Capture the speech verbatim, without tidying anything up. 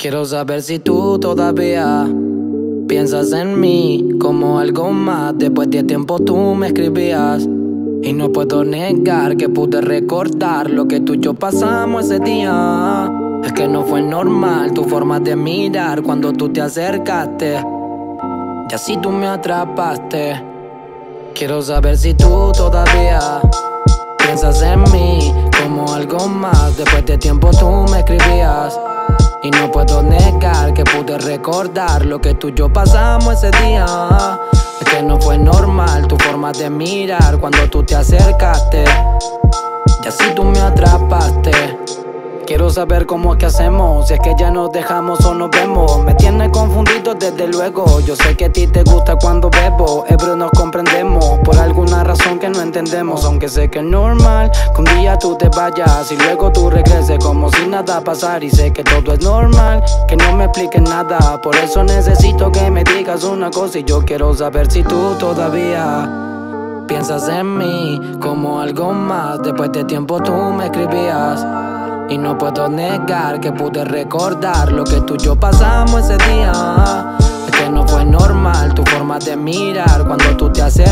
Quiero saber si tú todavía piensas en mí como algo más. Después de tiempo tú me escribías y no puedo negar que pude recordar lo que tú y yo pasamos ese día. Es que no fue normal tu forma de mirar cuando tú te acercaste y así tú me atrapaste. Quiero saber si tú todavía piensas en mí como algo más. Después de tiempo tú me escribías y no puedo negar que pude recordar lo que tú y yo pasamos ese día. Es que no fue normal tu forma de mirar cuando tú te acercaste y así tú me atrapaste. Quiero saber cómo es que hacemos, si es que ya nos dejamos o nos vemos. Me tienes confundido desde luego, yo sé que a ti te gusta cuando bebo. Ebro nos comprendemos, por alguna razón que no entendemos. Aunque sé que es normal que un día tú te vayas y luego tú regreses como si nada pasara. Y sé que todo es normal, que no me expliques nada. Por eso necesito que me digas una cosa y yo quiero saber si tú todavía piensas en mí como algo más. Después de tiempo tú me escribías y no puedo negar que pude recordar lo que tú y yo pasamos ese día. Es que no fue normal tu forma de mirar cuando tú te acercas.